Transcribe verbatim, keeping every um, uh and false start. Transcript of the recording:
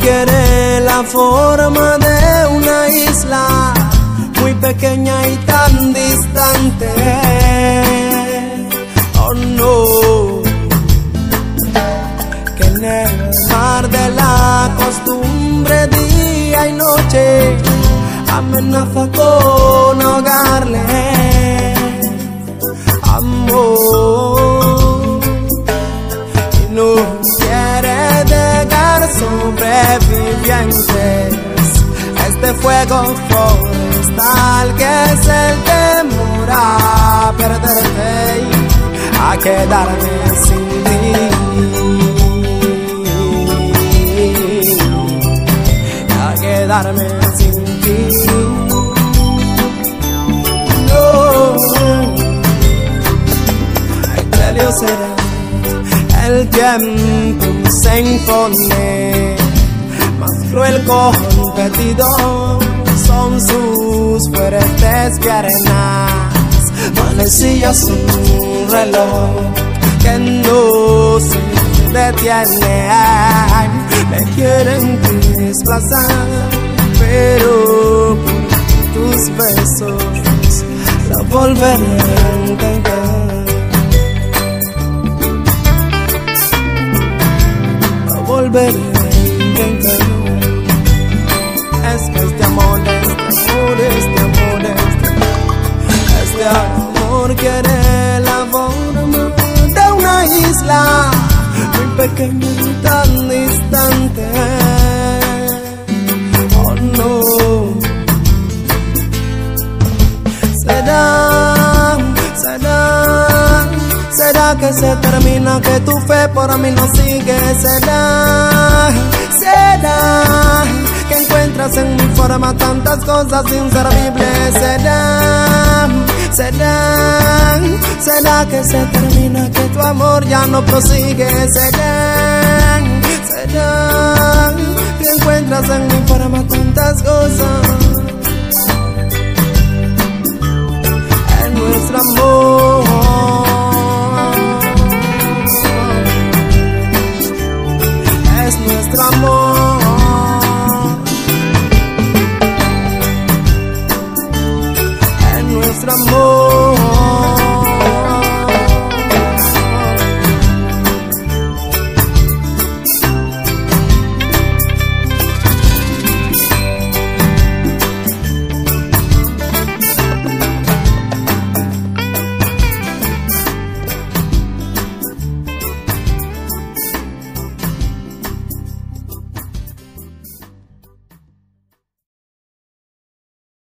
Tiene la forma de una isla muy pequeña y tan distante. Oh no, que en el mar de la costumbre día y noche amenaza con ahogarle. Amor, y no quiere dejar sobre este fuego forestal que es el temor a perderte y a quedarme sin ti, a quedarme sin ti. No, eterno será el tiempo, se impone más cruel competidor, son sus fuertes piernas, manecillas un reloj que no se detiene. Ay, me quieren desplazar, pero por tus besos lo volveré a intentar, lo volveré a intentar. Es que este amor, este amor, este amor, este amor quiere la forma de una isla muy pequeña y tan distante. Oh no, será, será, será que se termina, que tu fe por mí no sigue. Será, será que encuentras en mi forma tantas cosas inservibles. Será, será, será que se termina, que tu amor ya no prosigue. Será, será que encuentras en mi forma tantas cosas en nuestro amor. Es nuestro amor.